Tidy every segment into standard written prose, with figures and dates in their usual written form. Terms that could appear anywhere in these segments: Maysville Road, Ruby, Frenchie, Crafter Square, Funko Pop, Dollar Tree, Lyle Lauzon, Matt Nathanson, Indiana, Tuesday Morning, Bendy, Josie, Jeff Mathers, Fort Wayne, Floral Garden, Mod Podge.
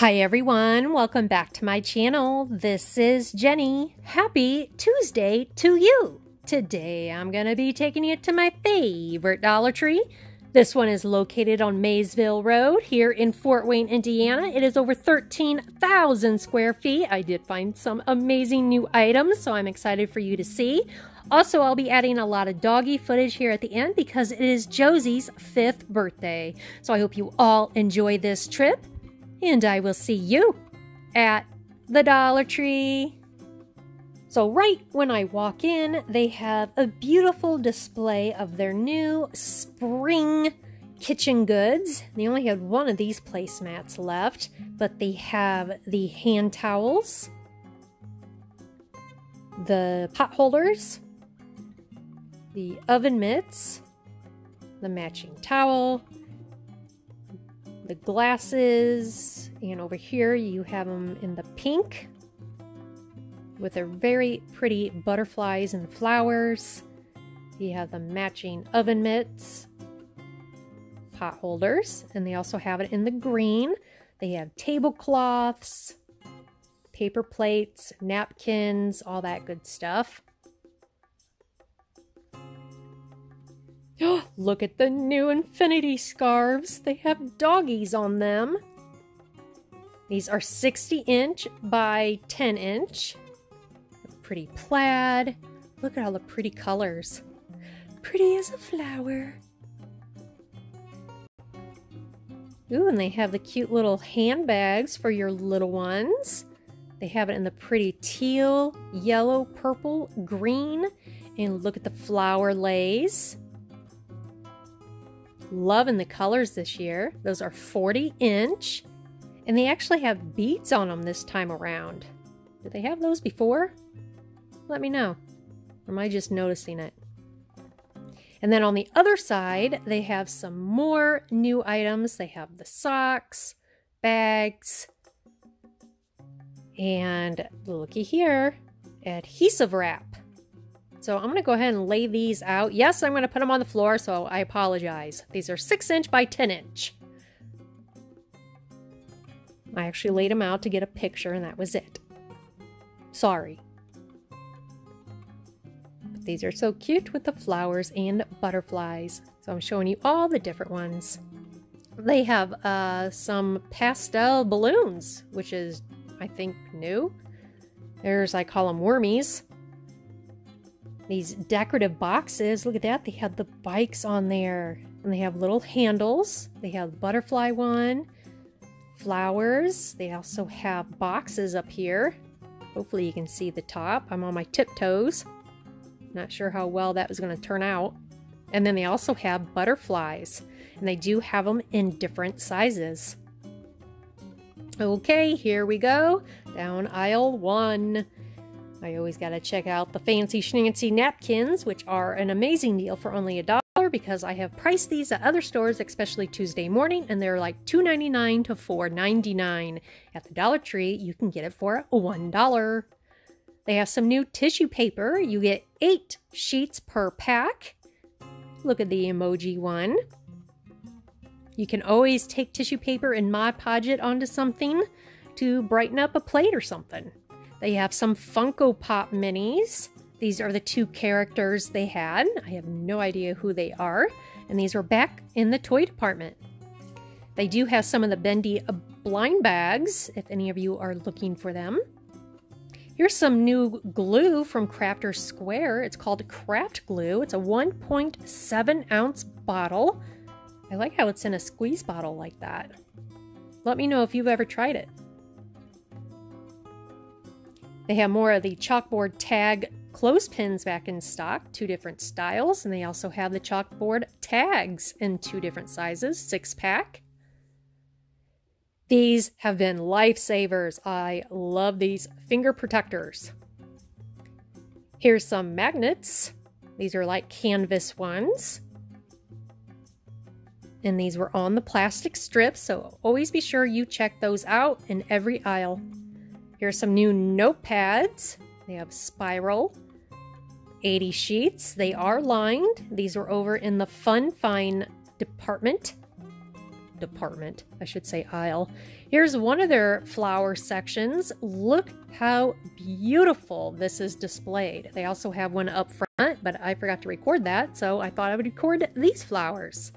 Hi everyone, welcome back to my channel. This is Jenny. Happy Tuesday to you. Today I'm gonna be taking you to my favorite Dollar Tree. This one is located on Maysville Road here in Fort Wayne, Indiana. It is over 13,000 square feet. I did find some amazing new items, so I'm excited for you to see. Also, I'll be adding a lot of doggy footage here at the end because it is Josie's 5th birthday. So I hope you all enjoy this trip. And I will see you at the Dollar Tree. So right when I walk in, they have a beautiful display of their new spring kitchen goods. They only had one of these placemats left, but they have the hand towels, the pot holders, the oven mitts, the matching towel, the glasses, and over here you have them in the pink with their very pretty butterflies and flowers. You have the matching oven mitts, pot holders, and they also have it in the green. They have tablecloths, paper plates, napkins, all that good stuff. Look at the new infinity scarves. They have doggies on them. These are 60-inch by 10-inch. Pretty plaid. Look at all the pretty colors. Pretty as a flower. Ooh, and they have the cute little handbags for your little ones. They have it in the pretty teal, yellow, purple, green, and look at the flower lays. Loving the colors this year. Those are 40-inch, and they actually have beads on them this time around. Did they have those before? Let me know. Or am I just noticing it? And then on the other side, they have some more new items. They have the socks, bags, and looky here, adhesive wrap. So I'm going to go ahead and lay these out. Yes, I'm going to put them on the floor, so I apologize. These are 6-inch by 10-inch. I actually laid them out to get a picture, and that was it. Sorry. But these are so cute with the flowers and butterflies. So I'm showing you all the different ones. They have some pastel balloons, which is, I think, new. There's, I call them wormies. These decorative boxes, look at that, they have the bikes on there. And they have little handles. They have butterfly one, flowers. They also have boxes up here. Hopefully you can see the top. I'm on my tiptoes. Not sure how well that was going to turn out. And then they also have butterflies. And they do have them in different sizes. Okay, here we go. Down aisle one. I always gotta check out the fancy schmancy napkins, which are an amazing deal for only $1 because I have priced these at other stores, especially Tuesday Morning, and they're like $2.99 to $4.99. At the Dollar Tree, you can get it for $1. They have some new tissue paper. You get 8 sheets per pack. Look at the emoji one. You can always take tissue paper and Mod Podge it onto something to brighten up a plate or something. They have some Funko Pop minis. These are the 2 characters they had. I have no idea who they are. And these are back in the toy department. They do have some of the Bendy blind bags, if any of you are looking for them. Here's some new glue from Crafter Square. It's called Craft Glue. It's a 1.7 ounce bottle. I like how it's in a squeeze bottle like that. Let me know if you've ever tried it. They have more of the chalkboard tag clothespins back in stock, 2 different styles, and they also have the chalkboard tags in 2 different sizes, 6-pack. These have been lifesavers. I love these finger protectors. Here's some magnets. These are like canvas ones. And these were on the plastic strips, so always be sure you check those out in every aisle. Here's some new notepads. They have spiral, 80 sheets. They are lined. These are over in the Fun Fine department. department, I should say aisle. Here's one of their flower sections. Look how beautiful this is displayed. They also have one up front, but I forgot to record that, so I thought I would record these flowers.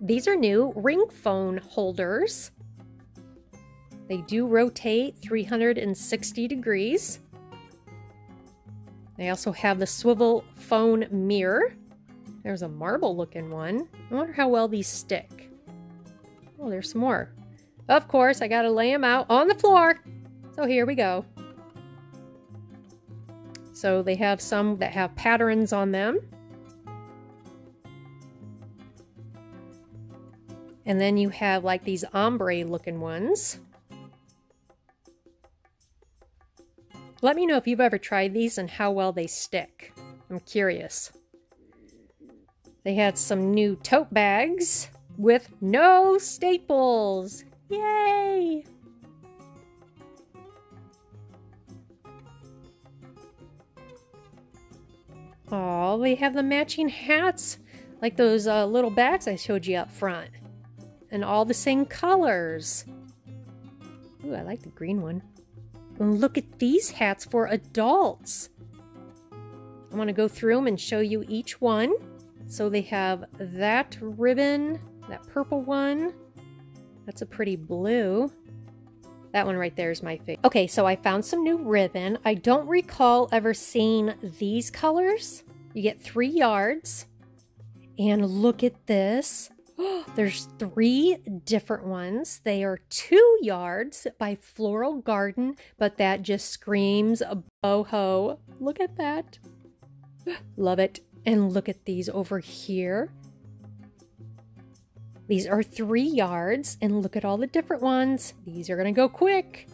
These are new ring phone holders. They do rotate 360 degrees. They also have the swivel phone mirror. There's a marble looking one. I wonder how well these stick. Oh, there's some more. Of course, I gotta lay them out on the floor. So here we go. So they have some that have patterns on them. And then you have like these ombre looking ones. Let me know if you've ever tried these and how well they stick. I'm curious. They had some new tote bags with no staples. Yay! Oh, they have the matching hats, like those little bags I showed you up front. And all the same colors. Ooh, I like the green one. And look at these hats for adults. I want to go through them and show you each one. So they have that ribbon, that purple one. That's a pretty blue. That one right there is my favorite. Okay, so I found some new ribbon. I don't recall ever seeing these colors. You get 3 yards. And look at this. Oh, there's 3 different ones. They are 2 yards by Floral Garden, but that just screams a boho. Look at that. Love it. And look at these over here. These are 3 yards, and look at all the different ones. These are gonna go quick.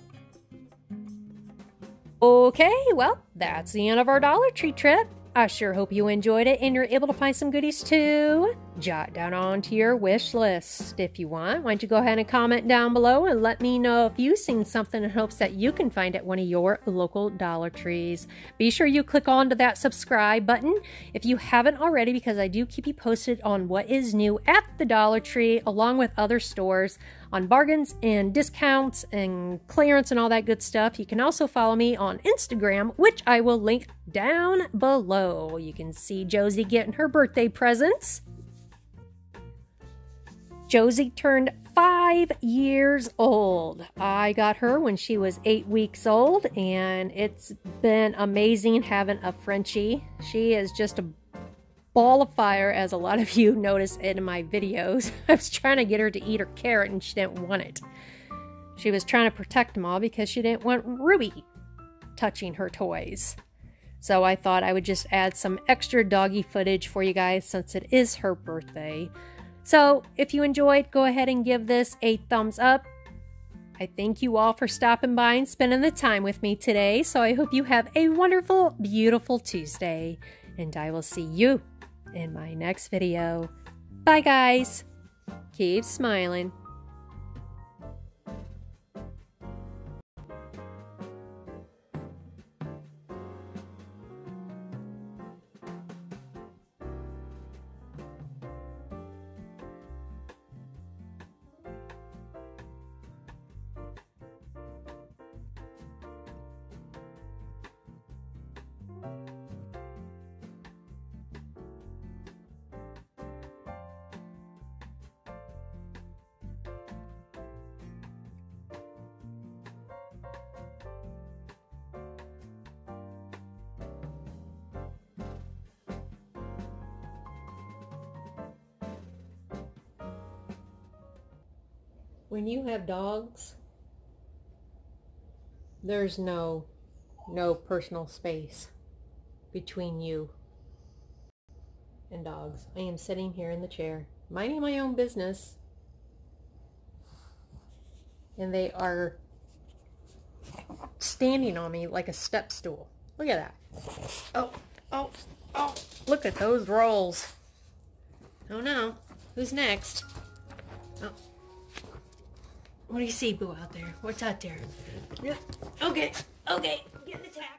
Okay, well, that's the end of our Dollar Tree trip. I sure hope you enjoyed it and you're able to find some goodies too. Jot down onto your wish list if you want. Why don't you go ahead and comment down below and let me know if you've seen something in hopes that you can find at one of your local Dollar Trees. Be sure you click onto that subscribe button if you haven't already, because I do keep you posted on what is new at the Dollar Tree along with other stores on bargains and discounts and clearance and all that good stuff. You can also follow me on Instagram, which I will link down below. You can see Josie getting her birthday presents. Josie turned 5 years old. I got her when she was 8 weeks old, and it's been amazing having a Frenchie. She is just a ball of fire, as a lot of you noticed in my videos. I was trying to get her to eat her carrot, and she didn't want it. She was trying to protect them all because she didn't want Ruby touching her toys. So I thought I would just add some extra doggy footage for you guys since it is her birthday. So if you enjoyed, go ahead and give this a thumbs up. I thank you all for stopping by and spending the time with me today. So I hope you have a wonderful, beautiful Tuesday, and I will see you in my next video. Bye, guys. Keep smiling. When you have dogs, there's no personal space between you and dogs. I am sitting here in the chair, minding my own business, and they are standing on me like a step stool. Look at that. Oh, oh, oh, look at those rolls. Oh no, who's next? Oh. What do you see, Boo, out there? What's out there? Yeah. Okay, okay, get in the towel.